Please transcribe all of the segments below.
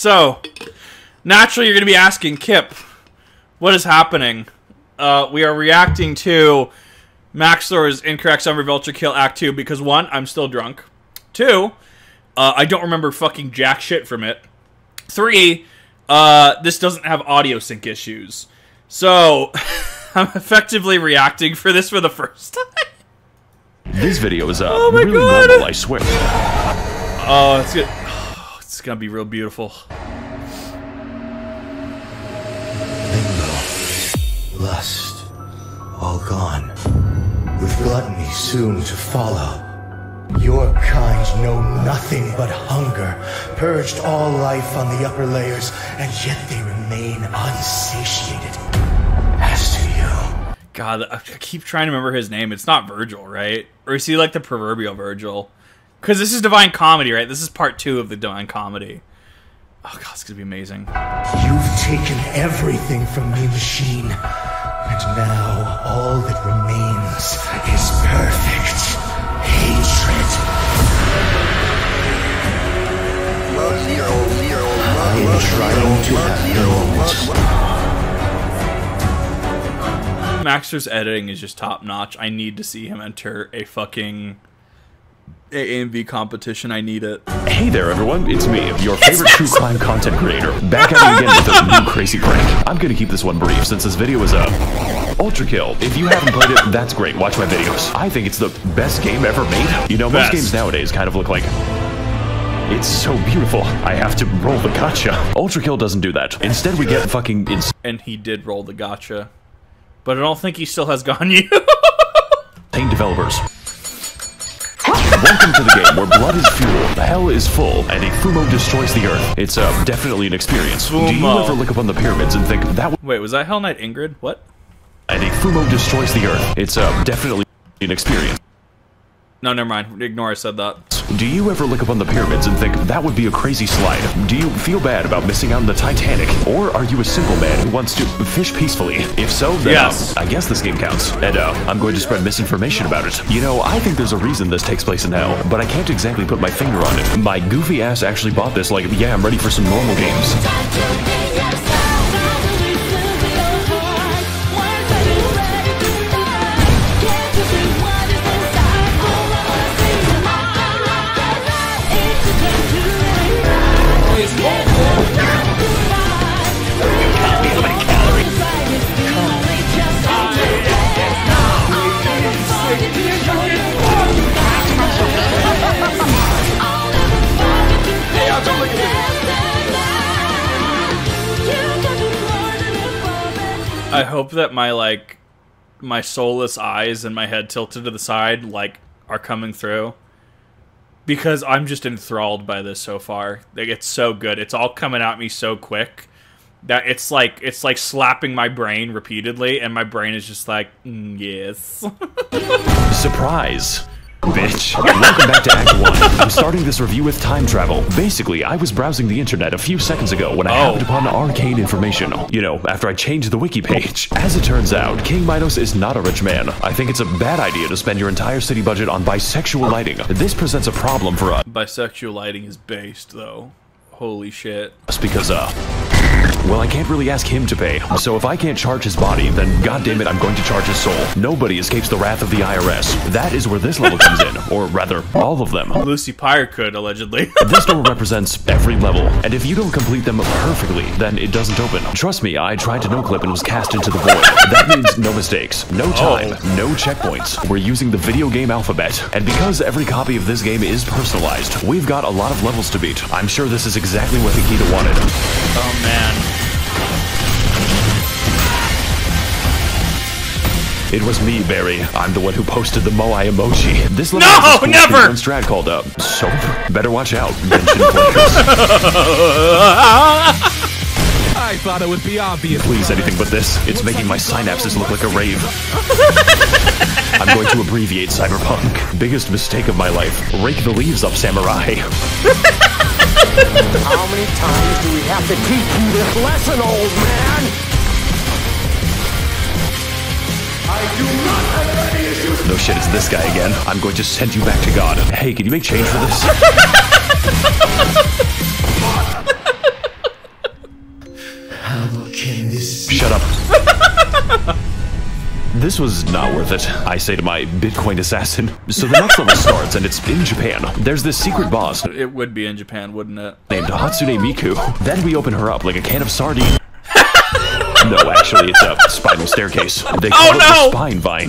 So, naturally you're going to be asking, Kip, what is happening? We are reacting to Max0r's incorrect summary of Ultrakill Act 2 because, one, I'm still drunk. Two, I don't remember fucking jack shit from it. Three, this doesn't have audio sync issues. So, I'm effectively reacting for this for the first time. This video is oh my really God. Normal, I swear. Oh, it's good. Oh, it's gonna be real beautiful. Bingo. Lust. All gone. With gluttony soon to follow. Your kind know nothing but hunger, purged all life on the upper layers, and yet they remain unsatiated. As to you... God, I keep trying to remember his name. It's not Virgil, right? Or is he like the proverbial Virgil? Because this is Divine Comedy, right? This is part 2 of the Divine Comedy. Oh God, it's going to be amazing. You've taken everything from me, machine. And now all that remains is perfect. Hatred. I am trying to have your moment. Max0r's editing is just top notch. I need to see him enter a fucking AMV competition. I need it. Hey there, everyone. It's me, your favorite true crime content creator, back at it again with a new crazy prank. I'm gonna keep this one brief since this video is Ultrakill. If you haven't played it, that's great. Watch my videos. I think it's the best game ever made. You know, most games nowadays kind of look like... It's so beautiful. I have to roll the gotcha. Ultrakill doesn't do that. Instead, we get fucking... And he did roll the gotcha. But I don't think he still has Ganyu. Pain developers. Welcome to the game where blood is fuel, hell is full, and Ifumo destroys the earth. It's definitely an experience. Fumo. Do you ever look up on the pyramids and think that... Wait, was that Hell Knight Ingrid? What? And Ifumo destroys the earth. It's definitely an experience. No, never mind. Ignore I said that. Do you ever look up on the pyramids and think that would be a crazy slide? Do you feel bad about missing out on the Titanic? Or are you a simple man who wants to fish peacefully? If so, then yes. I guess this game counts. And I'm going to spread misinformation about it. You know, I think there's a reason this takes place in hell, but I can't exactly put my finger on it. My goofy ass actually bought this like, yeah, I'm ready for some normal games. I hope that my, like, my soulless eyes and my head tilted to the side, like, are coming through. Because I'm just enthralled by this so far. Like, it's so good. It's all coming at me so quick that it's like slapping my brain repeatedly, and my brain is just like, yes. Surprise. Bitch. Welcome back to Act 1. I'm starting this review with time travel. Basically, I was browsing the internet a few seconds ago when I happened upon arcane information. You know, after I changed the wiki page. As it turns out, King Minos is not a rich man. I think it's a bad idea to spend your entire city budget on bisexual lighting. This presents a problem for us. Bisexual lighting is based, though. Holy shit. Because, well, I can't really ask him to pay. So if I can't charge his body, then goddammit, I'm going to charge his soul. Nobody escapes the wrath of the IRS. That is where this level comes in. Or rather, all of them. Lucy Pyre could, allegedly. This door represents every level. And if you don't complete them perfectly, then it doesn't open. Trust me, I tried to noclip and was cast into the void. That means no mistakes, no time, no checkpoints. We're using the video game alphabet. And because every copy of this game is personalized, we've got a lot of levels to beat. I'm sure this is exactly what Akita wanted. Oh, man. It was me, Barry. I'm the one who posted the Moai emoji. This level is never one strat called up. Soap. Better watch out. I thought it would be obvious. Please, anything but this. It's making my synapses look like a rave. I'm going to abbreviate cyberpunk. Biggest mistake of my life. Rake the leaves up, samurai. How many times do we have to teach you this lesson, old man? I do not have any issues. No shit, it's this guy again. I'm going to send you back to God. Hey, can you make change for this? This was not worth it, I say to my Bitcoin assassin. So the next level starts, and it's in Japan. There's this secret boss. It would be in Japan, wouldn't it? Named Hatsune Miku. Then we open her up like a can of sardines. No, actually, it's a spinal staircase. They call it the spine vine.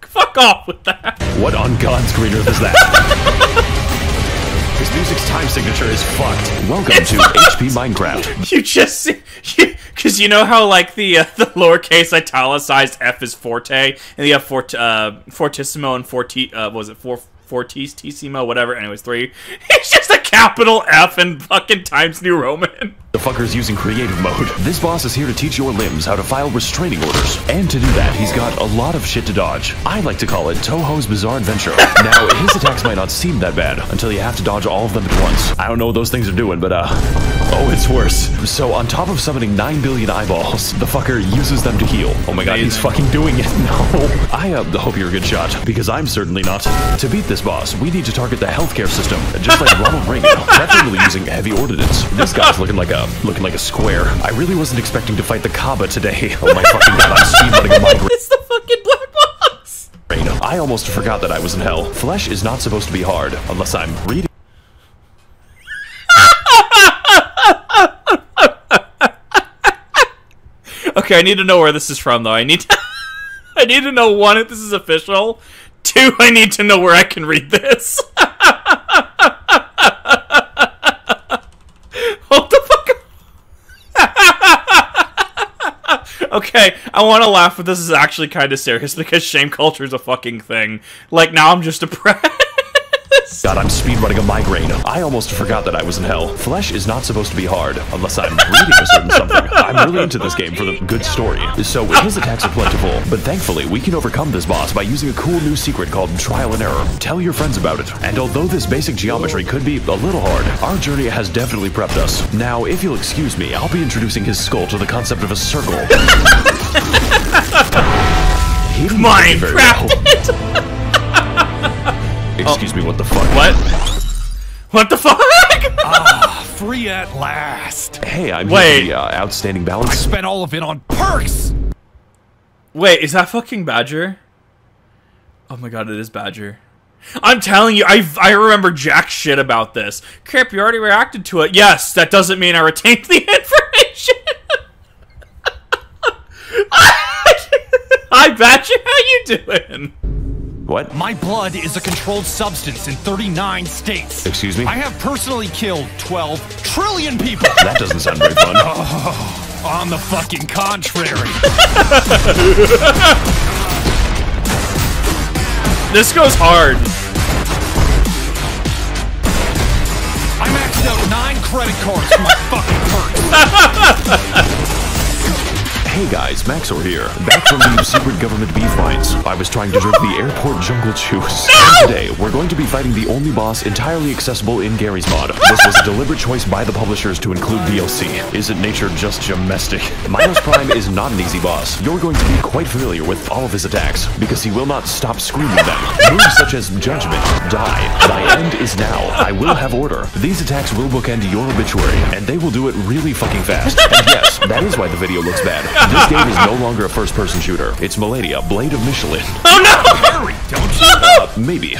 Fuck off with that. What on God's green earth is that? His music's time signature is fucked. Welcome to HP Minecraft. You just see, because you know how like the lowercase italicized F is forte, and you have fortissimo and fortissimo, whatever. Anyways, three. It's just a capital F and fucking Times New Roman. The fucker's using creative mode. This boss is here to teach your limbs how to file restraining orders. And to do that, he's got a lot of shit to dodge. I like to call it Toho's Bizarre Adventure. Now, his attacks might not seem that bad until you have to dodge all of them at once. I don't know what those things are doing, but oh, it's worse. So on top of summoning 9 billion eyeballs, the fucker uses them to heal. Oh my god, he's fucking doing it. No. I hope you're a good shot, because I'm certainly not. To beat this boss, we need to target the healthcare system, just like Ronald Reagan, preferably using heavy ordnance. This guy's looking like a square. I really wasn't expecting to fight the Kaaba today. Oh my fucking god, I'm speedrunning a migraine. It's the fucking black box! I almost forgot that I was in hell. Flesh is not supposed to be hard, unless I'm reading. Okay, I need to know where this is from, though. I need to know, one, if this is official. Two, I need to know where I can read this. Okay, I want to laugh, but this is actually kind of serious because shame culture is a fucking thing. Like, now I'm just depressed. God, I'm speedrunning a migraine. I almost forgot that I was in hell. Flesh is not supposed to be hard, unless I'm reading a certain something. I'm really into this game for the good story. So his attacks are plentiful, but thankfully we can overcome this boss by using a cool new secret called Trial and Error. Tell your friends about it. And although this basic geometry could be a little hard, our journey has definitely prepped us. Now, if you'll excuse me, I'll be introducing his skull to the concept of a circle. Minecraft! Excuse me, what the fuck? What the fuck? Free at last. Hey, I'm the outstanding balance. I spent all of it on perks! Wait, is that fucking Badger? Oh my god, it is Badger. I'm telling you, I remember jack shit about this. Kip, you already reacted to it. Yes, that doesn't mean I retained the information. Hi, Badger, how you doing? What? My blood is a controlled substance in 39 states. Excuse me? I have personally killed 12 trillion people. That doesn't sound very fun. Oh, on the fucking contrary. This goes hard. I maxed out 9 credit cards for my fucking perks. Hey guys, Max0r here, back from the secret government beef fights. I was trying to drink the airport jungle juice. No! Today, we're going to be fighting the only boss entirely accessible in Garry's mod. This was a deliberate choice by the publishers to include DLC. Isn't nature just domestic? Minos Prime is not an easy boss. You're going to be quite familiar with all of his attacks, because he will not stop screaming them. Moves such as Judgment, Die, Thy End Is Now, I Will Have Order. These attacks will bookend your obituary, and they will do it really fucking fast. And yes, that is why the video looks bad. This game is no longer a first-person shooter. It's Malenia, Blade of Michelin. Oh no! Harry, don't you? Maybe.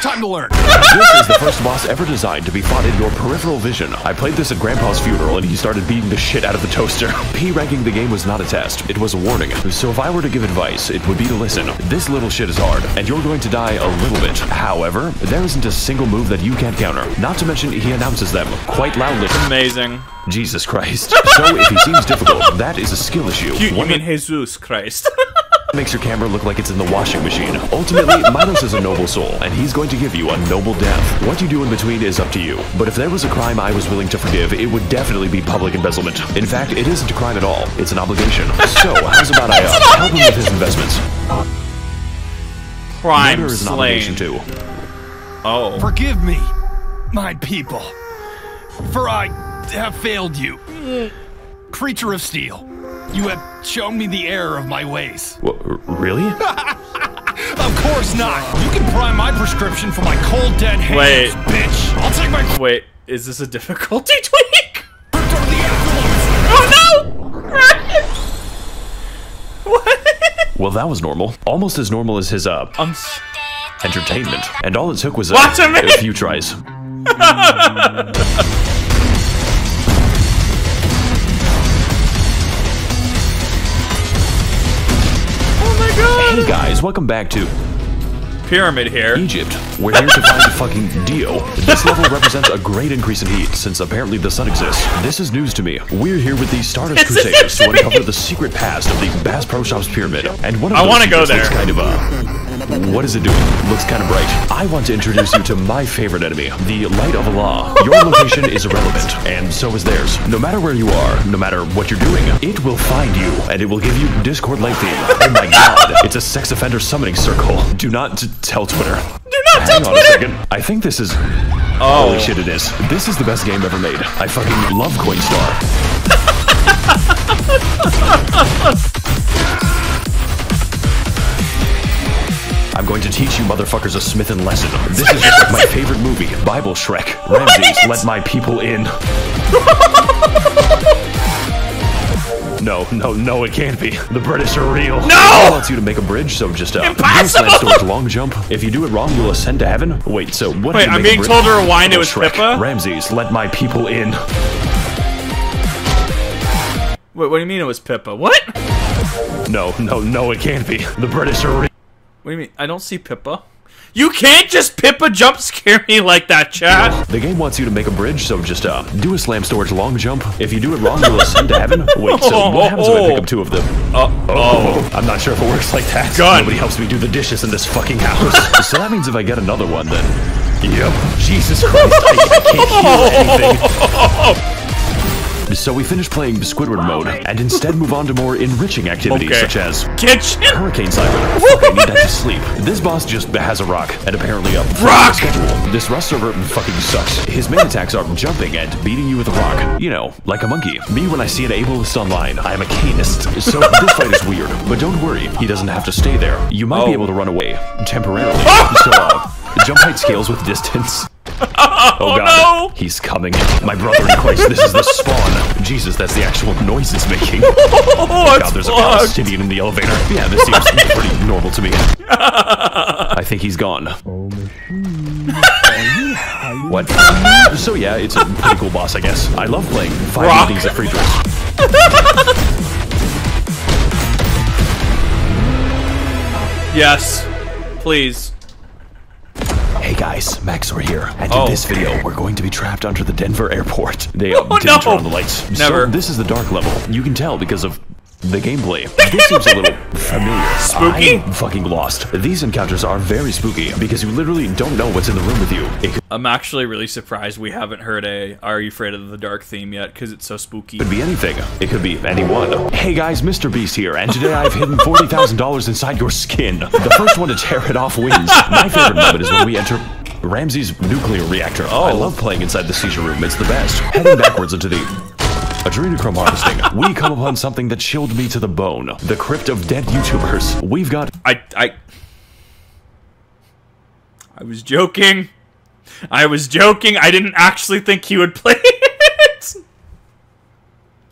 Time to learn. This is the first boss ever designed to be fought in your peripheral vision. I played this at Grandpa's funeral and he started beating the shit out of the toaster. P-ranking the game was not a test. It was a warning. So if I were to give advice, it would be to listen. This little shit is hard, and you're going to die a little bit. However, there isn't a single move that you can't counter. Not to mention, he announces them quite loudly. Amazing. Jesus Christ. So if he seems difficult, that is a skill issue. You mean Jesus Christ. Makes your camera look like it's in the washing machine. Ultimately, Minos is a noble soul, and he's going to give you a noble death. What you do in between is up to you. But if there was a crime I was willing to forgive, it would definitely be public embezzlement. In fact, it isn't a crime at all. It's an obligation. So, how's about I help him with his investments? Crime is an obligation too. Oh. Forgive me, my people, for I have failed you. Creature of steel, you have shown me the error of my ways. What, really? Of course not. You can prime my prescription for my cold dead hands, bitch. I'll take my- Wait, is this a difficulty tweak? Oh no! Well, that was normal. Almost as normal as his, entertainment. And all it took was a few tries. Oh my god! Hey guys, welcome back to Pyramid here. Egypt. We're here to find the fucking deal. This level represents a great increase in heat, since apparently the sun exists. This is news to me. We're here with the Stardust Crusaders to uncover the secret past of the Bass Pro Shops pyramid. And one of looks kind of what is it doing? Looks kind of bright. I want to introduce you to my favorite enemy, the Light of Allah. Your location is irrelevant, and so is theirs. No matter where you are, no matter what you're doing, it will find you, and it will give you Discord light theme. Oh my god, it's a sex offender summoning circle. Do not tell Twitter. Do not tell Twitter! Hang on a second. I think this is... Oh. Holy shit, it is. This is the best game ever made. I fucking love Coinstar. I'm going to teach you motherfuckers a Smith and lesson. This is just like my favorite movie, Bible Shrek. Ramses, let my people in. No, it can't be. The British are real. No! It wants you to make a bridge, so just impossible. Storage, long jump. If you do it wrong, you'll ascend to heaven. Wait, so what? Wait, I'm being told to rewind. It was Shrek. Pippa? Ramses, let my people in. Wait, what do you mean it was Pippa? What? No, it can't be. The British are real. What do you mean? I don't see Pippa. You can't just Pippa jump scare me like that, chat! The game wants you to make a bridge, so just do a slam storage long jump. If you do it wrong, you'll ascend to heaven. Wait, so what happens if I pick up two of them? I'm not sure if it works like that. God. Nobody helps me do the dishes in this fucking house. So that means if I get another one, then... Yep. Jesus Christ, I can't heal anything. So we finish playing Squidward mode, and instead move on to more enriching activities, such as... Kitchen! Hurricane Siren. Fucking need that to sleep. This boss just has a rock, and apparently a... Rock! Schedule. This Rust server fucking sucks. His main attacks are jumping and beating you with a rock. You know, like a monkey. Me, when I see an ableist online, I am a canist. So this fight is weird, but don't worry. He doesn't have to stay there. You might be able to run away, temporarily. So, jump height scales with distance. Oh god, no. He's coming. My brother in Christ, this is the spawn. Jesus, that's the actual noise it's making. Oh god, there's a Palestinian in the elevator. Yeah, this seems pretty normal to me. I think he's gone. What? So yeah, it's a pretty cool boss, I guess. I love playing 5 meetings at free drinks. Yes, please. Hey guys, Max0r here, and in this video, we're going to be trapped under the Denver airport. They didn't turn on the lights. Never. So this is the dark level. You can tell because of the gameplay. This seems a little familiar. Spooky? I'm fucking lost. These encounters are very spooky, because you literally don't know what's in the room with you. I'm actually really surprised we haven't heard a Are You Afraid of the Dark theme yet, because it's so spooky. Could be anything. It could be anyone. Hey guys, Mr. Beast here, and today I've hidden $40,000 inside your skin. The first one to tear it off wins. My favorite moment is when we enter... Ramsey's nuclear reactor. Oh. I love playing inside the seizure room. It's the best. Heading backwards into the... Adrenochrome harvesting. We come upon something that chilled me to the bone. The crypt of dead YouTubers. We've got... I was joking. I was joking. I didn't actually think he would play it.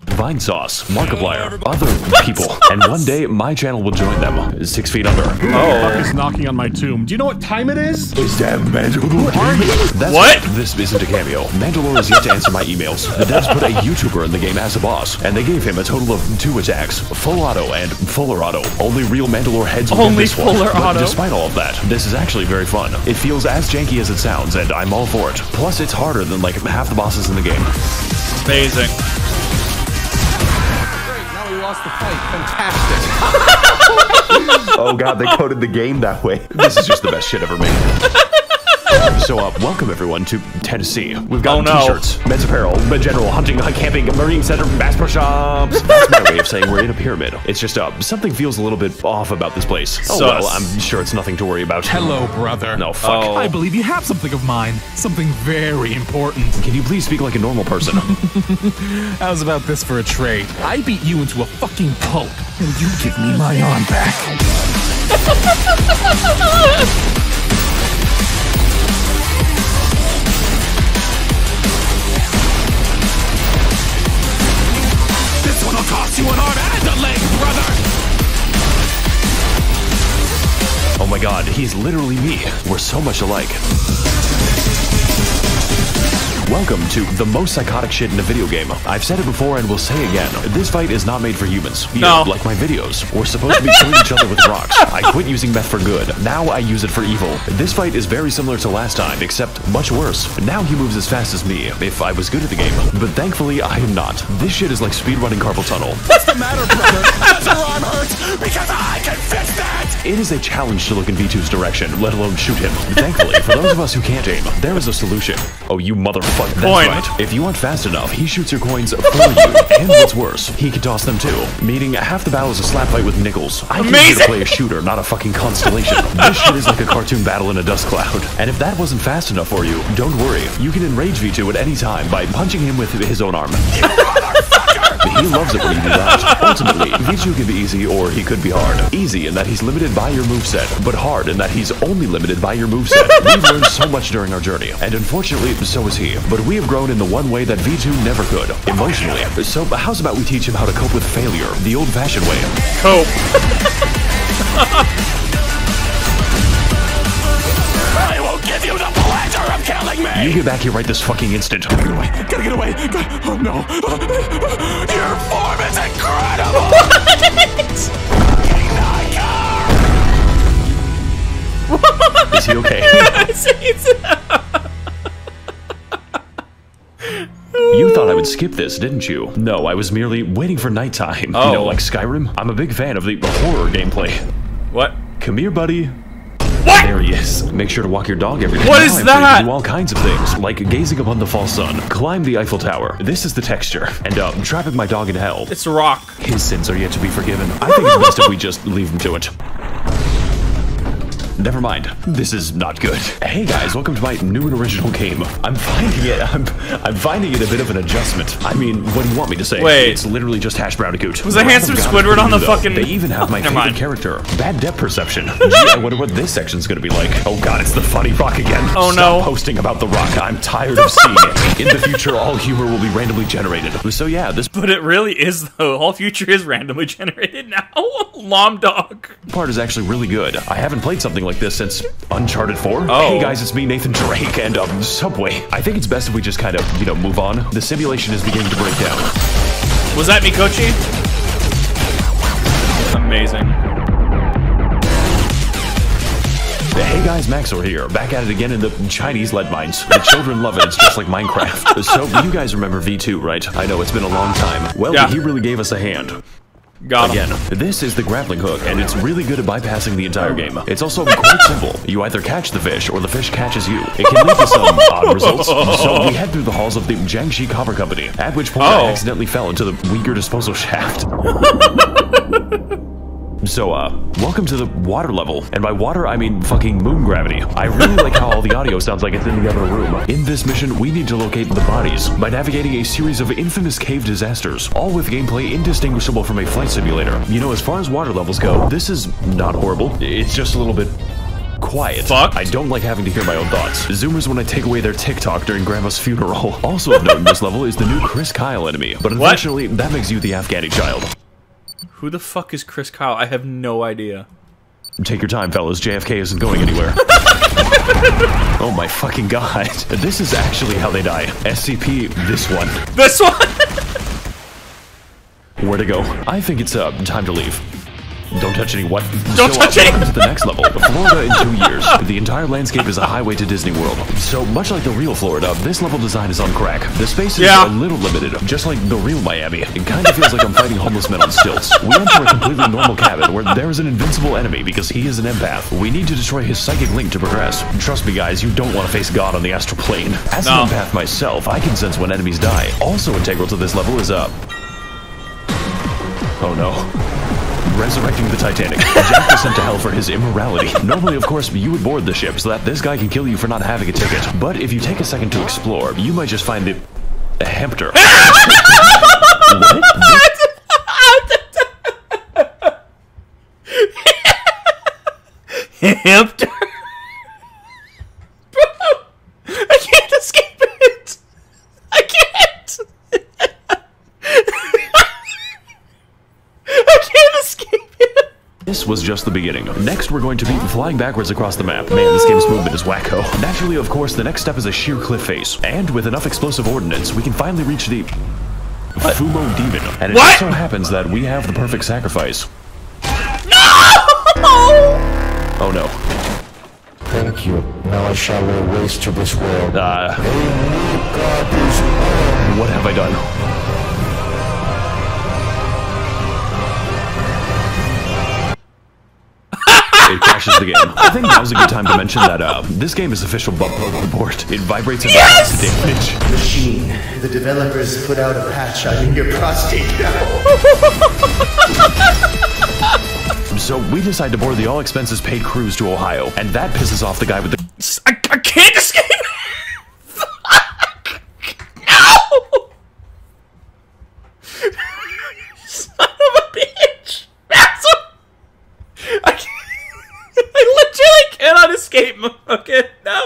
Vinesauce, Markiplier, other people, and one day my channel will join them. 6 feet under. Oh, is knocking on my tomb. Do you know what time it is? It's damn Mandalore. That's what? This isn't a cameo. Mandalore is yet to answer my emails. The devs put a YouTuber in the game as a boss, and they gave him a total of 2 attacks: full auto and fuller auto. Only real Mandalore heads will get this one. But despite all of that, this is actually very fun. It feels as janky as it sounds, and I'm all for it. Plus, it's harder than like half the bosses in the game. Amazing. Lost the fight. Fantastic. Oh god, they coded the game that way. This is just the best shit ever made. So welcome everyone to Tennessee. We've got t-shirts, men's apparel, men general, hunting, camping, marine center, Bass Pro Shops. That's my way of saying we're in a pyramid. It's just something feels a little bit off about this place. Oh well, I'm sure it's nothing to worry about. Hello, brother. No, fuck. Oh. I believe you have something of mine. Something very important. Can you please speak like a normal person? How's about this for a trade? I beat you into a fucking pulp, and you give me my arm back. You an arm and a leg, brother! my god, he's literally me. We're so much alike. Welcome to the most psychotic shit in a video game. I've said it before and will say again, this fight is not made for humans. No. Like my videos, we're supposed to be killing each other with rocks. I quit using meth for good. Now I use it for evil. This fight is very similar to last time, except much worse. Now he moves as fast as me, if I was good at the game. But thankfully, I am not. This shit is like speedrunning carpal tunnel. What's the matter, brother? That's where I'm hurt, because I can fix that! It is a challenge to look in V2's direction, let alone shoot him. Thankfully, for those of us who can't aim, there is a solution. Oh, you motherfucker. But that's right. If you aren't fast enough, he shoots your coins for you, and what's worse, he can toss them too. Meaning half the battle is a slap fight with nickels. I need to play a shooter, not a fucking constellation. This shit is like a cartoon battle in a dust cloud. And if that wasn't fast enough for you, don't worry. You can enrage V2 at any time by punching him with his own arm. He loves it when you do that. Ultimately, V2 can be easy or he could be hard. Easy in that he's limited by your moveset, but hard in that he's only limited by your moveset. We've learned so much during our journey, and unfortunately, so has he. But we have grown in the one way that V2 never could, emotionally. So how's about we teach him how to cope with failure, the old-fashioned way? Cope. I will give you the pleasure of killing me! You get back here right this fucking instant. Gotta get away! Gotta get away! Oh no! Your form is incredible! What? Is he okay? You thought I would skip this, didn't you? No, I was merely waiting for nighttime. Oh. You know, like Skyrim? I'm a big fan of the horror gameplay. What? Come here, buddy. What? There he is. Make sure to walk your dog every day. What is that? Do all kinds of things, like gazing upon the false sun, climb the Eiffel Tower. This is the texture. And trapping my dog in hell. It's a rock. His sins are yet to be forgiven. I think it's best if we just leave him to it. Never mind. This is not good. Hey guys, welcome to my new and original game. I'm finding it a bit of an adjustment. I mean, what do you want me to say? Wait. It's literally just hash brown coot. Was a handsome Squidward on the fucking... They even have my favorite character. Bad depth perception. Gee, I wonder what this section's gonna be like. Oh god, it's the funny rock again. Oh no. Stop posting about the rock. I'm tired of seeing it. In the future, all humor will be randomly generated. So yeah, this... But it really is, though. All future is randomly generated now. Lom dog. Part is actually really good. I haven't played something like this since Uncharted 4. Oh. Hey guys, it's me, Nathan Drake, and Subway. I think it's best if we just kind of, you know, move on. The simulation is beginning to break down. Was that Mikochi? Amazing. Hey guys, Max0r here, back at it again in the Chinese lead mines. The children love it, it's just like Minecraft. So you guys remember V2, right? I know, it's been a long time. Well, yeah. He really gave us a hand. Got him. Again, this is the grappling hook, and it's really good at bypassing the entire game. It's also quite simple. You either catch the fish, or the fish catches you. It can lead to some odd results. So we head through the halls of the Jiangxi Copper Company, at which point I accidentally fell into the Uyghur disposal shaft. So, welcome to the water level. And by water, I mean fucking moon gravity. I really like how all the audio sounds like it's in the other room. In this mission, we need to locate the bodies by navigating a series of infamous cave disasters, all with gameplay indistinguishable from a flight simulator. You know, as far as water levels go, this is not horrible. It's just a little bit... quiet. Fuck. I don't like having to hear my own thoughts. Zoomers when I take away their TikTok during Grandma's funeral. Also of note in this level is the new Chris Kyle enemy. But unfortunately, that makes you the Afghani child. Who the fuck is Chris Kyle? I have no idea. Take your time, fellas. JFK isn't going anywhere. Oh my fucking god. This is actually how they die. SCP, this one. This one? Where to go? I think it's time to leave. Don't touch any what? Don't touch it! Welcome to the next level, Florida in 2 years. The entire landscape is a highway to Disney World. So much like the real Florida, this level design is on crack. The spaces are a little limited, just like the real Miami. It kind of feels like I'm fighting homeless men on stilts. We enter a completely normal cabin where there is an invincible enemy because he is an empath. We need to destroy his psychic link to progress. Trust me guys, you don't want to face God on the astral plane. As an empath myself, I can sense when enemies die. Also integral to this level is oh no. Resurrecting the Titanic. Jack was sent to hell for his immorality. Normally, of course, you would board the ship so that this guy can kill you for not having a ticket. But if you take a second to explore, you might just find the... Hampter. What? Hampter? this was just the beginning. Next, we're going to be flying backwards across the map. Man, this game's movement is wacko. Naturally, of course, the next step is a sheer cliff face. And with enough explosive ordnance, we can finally reach the Fumo Demon. And it just so happens that we have the perfect sacrifice. Oh no. Thank you. Now I shall lay waste to this world. What have I done? It crashes the game. I think now's a good time to mention that this game is official bug report. It vibrates and does damage. Machine, the developers put out a patch on your prostate now. So we decide to board the all-expenses-paid cruise to Ohio, and that pisses off the guy with the... I can't escape! Fuck! No! Son of a bitch! Max0r! I literally cannot escape, okay? No!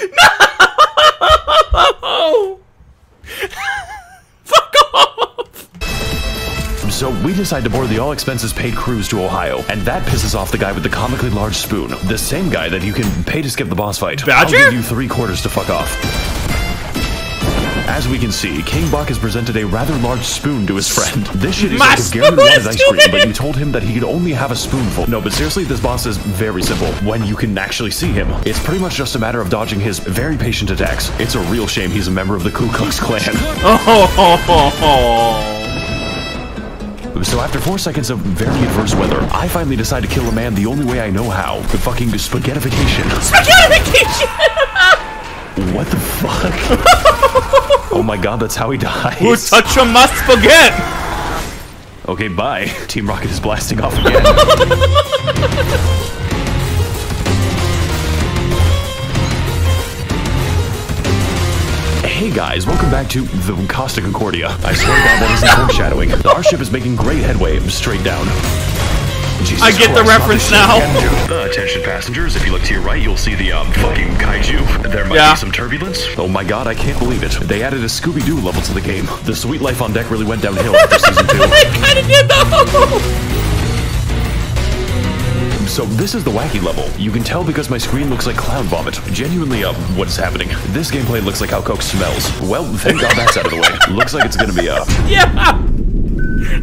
No! Fuck off! So we decide to board the all-expenses-paid cruise to Ohio, and that pisses off the guy with the comically large spoon. The same guy that you can pay to skip the boss fight. Badger? I'll give you 3 quarters to fuck off. As we can see, King Buck has presented a rather large spoon to his friend. This shit is like if Garrett wanted ice cream, but you told him that he could only have a spoonful. No, but seriously, this boss is very simple when you can actually see him. It's pretty much just a matter of dodging his very patient attacks. It's a real shame he's a member of the Ku Klux Klan. So after 4 seconds of very adverse weather, I finally decide to kill a man the only way I know how. The fucking spaghettification. Spaghettification! What the fuck? Oh my god, that's how he dies. Who touched my spaghetti? Okay, bye. Team Rocket is blasting off again. Hey guys, welcome back to the Costa Concordia. I swear to God, that isn't foreshadowing. Our ship is making great headway straight down. Jesus I get Christ, the reference now. Attention passengers, if you look to your right, you'll see the fucking kaiju. There might be some turbulence. Oh my god, I can't believe it. They added a Scooby-Doo level to the game. The Suite Life on Deck really went downhill after season 2. They kind of did though. So this is the wacky level. You can tell because my screen looks like clown vomit. Genuinely what is happening? This gameplay looks like how Coke smells. Well, thank God that's out of the way. Looks like it's gonna be yeah!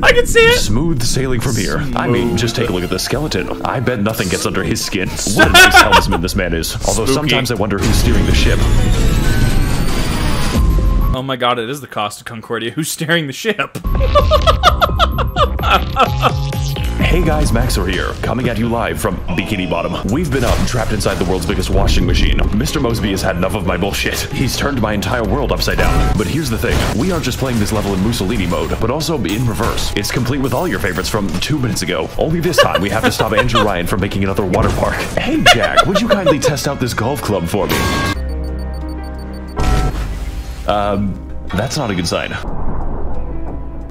I can see it! Smooth sailing from here. I mean, just take a look at the skeleton. I bet nothing gets under his skin. What a nice helmsman this man is. Although sometimes I wonder who's steering the ship. Oh my god, it is the Costa Concordia. Who's steering the ship? Hey guys, Max0r here, coming at you live from Bikini Bottom. We've been trapped inside the world's biggest washing machine. Mr. Mosby has had enough of my bullshit. He's turned my entire world upside down. But here's the thing, we are just playing this level in Mussolini mode, but also in reverse. It's complete with all your favorites from 2 minutes ago. Only this time, we have to stop Andrew Ryan from making another water park. Hey Jack, would you kindly test out this golf club for me? That's not a good sign.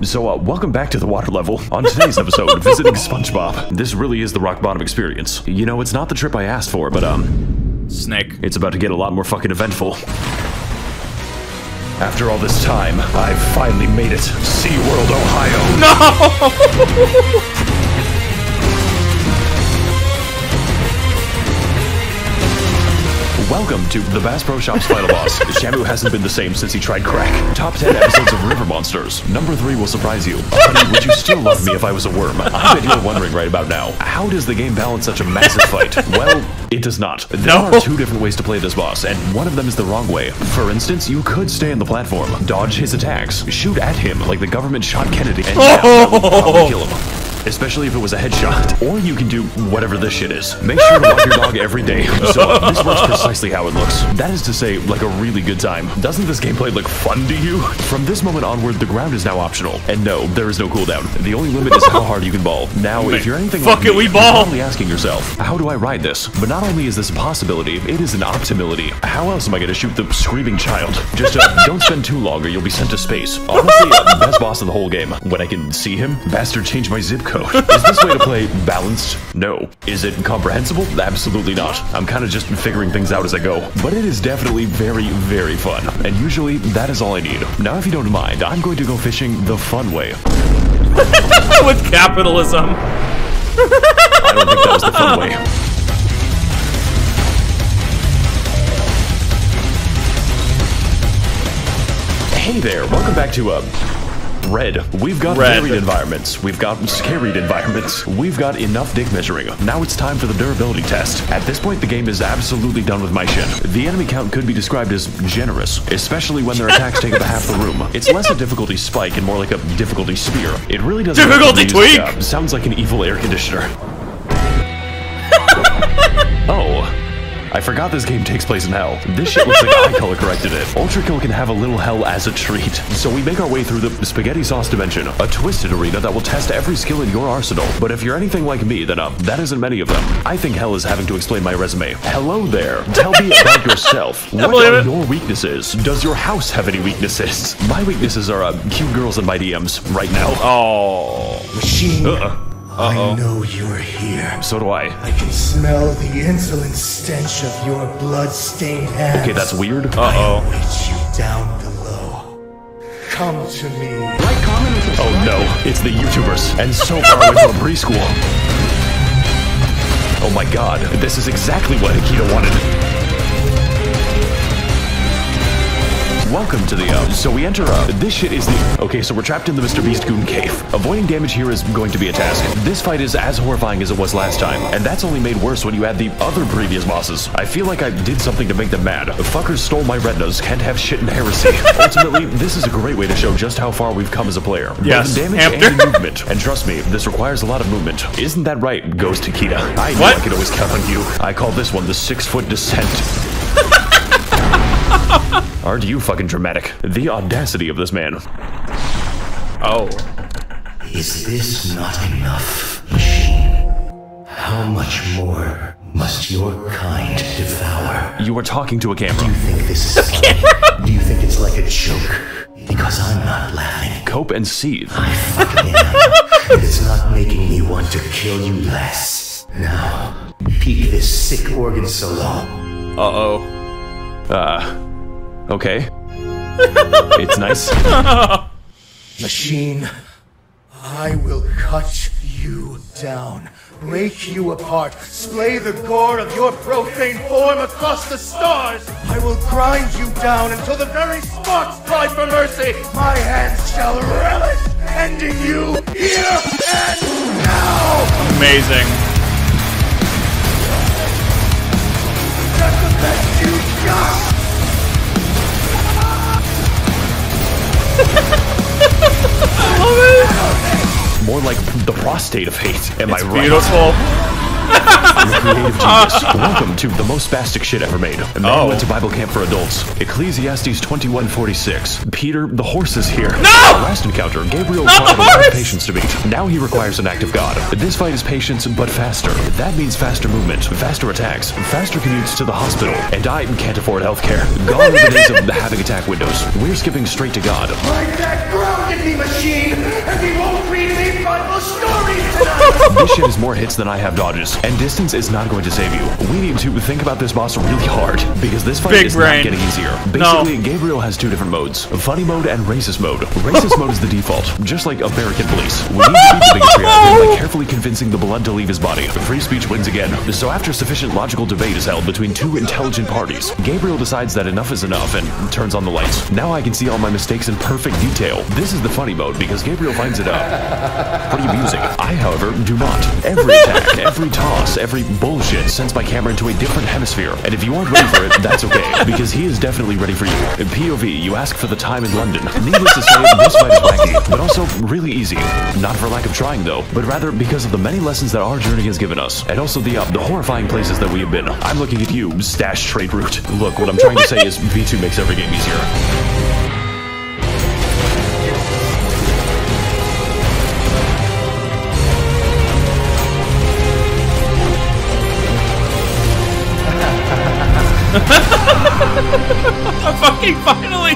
So, welcome back to the water level. On today's episode, visiting SpongeBob. This really is the rock bottom experience. You know, it's not the trip I asked for, but, Snake. It's about to get a lot more fucking eventful. After all this time, I've finally made it. SeaWorld, Ohio. No! Welcome to the Bass Pro Shops final boss. Shamu hasn't been the same since he tried crack. Top 10 episodes of River Monsters. Number 3 will surprise you. Honey, would you still love me if I was a worm? I bet you're wondering right about now. How does the game balance such a massive fight? Well, it does not. There are 2 different ways to play this boss, and one of them is the wrong way. For instance, you could stay on the platform, dodge his attacks, shoot at him like the government shot Kennedy, and kill him. Especially if it was a headshot. Or you can do whatever this shit is. Make sure to walk your dog every day. So this works precisely how it looks. That is to say, like a really good time. Doesn't this gameplay look fun to you? From this moment onward, the ground is now optional. And no, there is no cooldown. The only limit is how hard you can ball. Now, if you're anything like me, you're probably asking yourself, how do I ride this? But not only is this a possibility, it is an optimality. How else am I going to shoot the screaming child? Just don't spend too long or you'll be sent to space. Honestly, the best boss of the whole game. When I can see him, bastard changed my zip code. Is this way to play balanced? No. Is it comprehensible? Absolutely not. I'm kind of just figuring things out as I go. But it is definitely very, very fun. And usually, that is all I need. Now, if you don't mind, I'm going to go fishing the fun way. With capitalism. I don't think that was the fun way. Hey there, welcome back to Red. We've got varied environments. We've got scaried environments. We've got enough dick measuring. Now it's time for the durability test. At this point, the game is absolutely done with my shit. The enemy count could be described as generous, especially when their attacks take up half the room. It's less a difficulty spike and more like a difficulty spear. It really doesn't. Difficulty tweak. Sounds like an evil air conditioner. Oh. I forgot this game takes place in hell. This shit looks like I color corrected it. Ultrakill can have a little hell as a treat. So we make our way through the spaghetti sauce dimension, a twisted arena that will test every skill in your arsenal. But if you're anything like me, then that isn't many of them. I think hell is having to explain my resume. Hello there. Tell me about yourself. What are your weaknesses? Does your house have any weaknesses? My weaknesses are cute girls in my DMs right now. Oh. Machine. I know you're here. So do I. I can smell the insolent stench of your blood-stained hands. Okay, that's weird. I await you down below. Come to me. Oh no, it's the YouTubers. And so far away from preschool. Oh my god, this is exactly what Akita wanted. Welcome to the so we enter this shit is the okay, so we're trapped in the Mr. Beast Goon Cave. Avoiding damage here is going to be a task. This fight is as horrifying as it was last time, and that's only made worse when you add the other previous bosses. I feel like I did something to make them mad. The fuckers stole my retinas, can't have shit in heresy. Ultimately, this is a great way to show just how far we've come as a player. Yes, both in damage and in movement. And trust me, this requires a lot of movement. Isn't that right, Ghost Akita? I know I can always count on you. I call this one the 6-foot descent. Aren't you fucking dramatic? The audacity of this man. Oh. Is this not enough, machine? How much more must your kind devour? You are talking to a camera. Do you think this is funny? Do you think it's like a joke? Because I'm not laughing. Cope and seethe. I fucking am. And it's not making me want to kill you less. Now, peek this sick organ so long. Uh-oh. Okay. It's nice. Machine, I will cut you down, break you apart, splay the gore of your profane form across the stars. I will grind you down until the very sparks cry for mercy. My hands shall relish ending you here and now. Amazing. That's the best you got. I love it. More like the prostate of hate. Am I right? Beautiful. Creative genius. Welcome to the most spastic shit ever made. A man went to Bible camp for adults. Ecclesiastes 21:46. Peter, the horse is here. No! Last encounter, Gabriel required a lot of patience to beat. Now he requires an act of God. This fight is patience, but faster. That means faster movement, faster attacks, faster commutes to the hospital. And I can't afford healthcare. Gone are the days of having attack windows. We're skipping straight to God. Like that grounded me, machine, and we won't read any Bible stories tonight. This shit is more hits than I have dodges. And distance is not going to save you. We need to think about this boss really hard, because this fight is not getting easier. Basically, Gabriel has two different modes, funny mode and racist mode. Racist mode is the default, just like American police. We need to beat the bigotry out by carefully convincing the blood to leave his body. Free speech wins again. So after sufficient logical debate is held between two intelligent parties, Gabriel decides that enough is enough and turns on the lights. Now I can see all my mistakes in perfect detail. This is the funny mode, because Gabriel finds it pretty amusing. I, however, do not. Every attack, every time, every bullshit sends my camera into a different hemisphere, and if you aren't ready for it, that's okay, because he is definitely ready for you. In POV, you ask for the time in London. Needless to say, this fight is wacky, but also really easy. Not for lack of trying, though, but rather because of the many lessons that our journey has given us, and also the horrifying places that we have been. I'm looking at you, stash trade route. Look, what I'm trying to say is V2 makes every game easier. Fucking finally!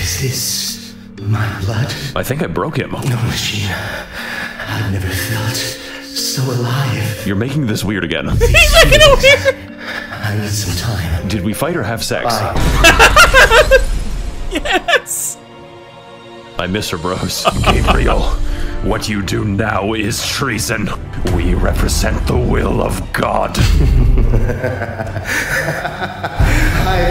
Is this my blood? I think I broke him. No, machine. I've never felt so alive. You're making this weird again. He's making it weird! I need some time. Did we fight or have sex? Yes! by Mr. Bros. Gabriel, what you do now is treason. We represent the will of God. I've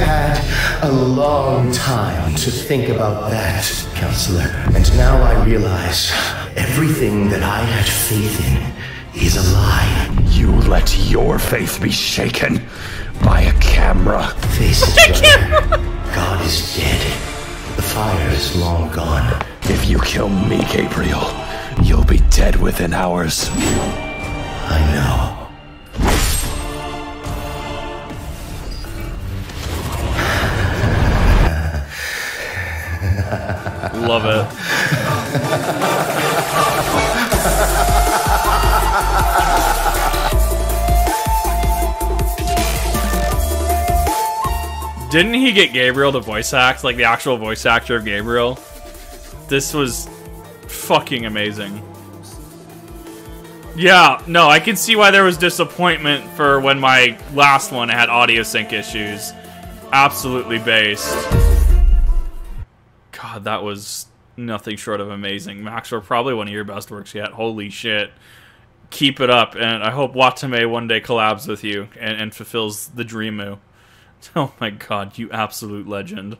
had a long time to think about that, Counselor. And now I realize everything that I had faith in is a lie. You let your faith be shaken by a camera. Face it, brother. God is dead. The fire is long gone. If you kill me, Gabriel, you'll be dead within hours. I know. Love it. Didn't he get Gabriel to voice act, like the actual voice actor of Gabriel? This was fucking amazing. Yeah, no, I can see why there was disappointment for when my last one had audio sync issues. Absolutely based. God, that was nothing short of amazing. Max0r, probably one of your best works yet. Holy shit. Keep it up, and I hope Watame one day collabs with you and fulfills the dreamu. Oh my god, you absolute legend.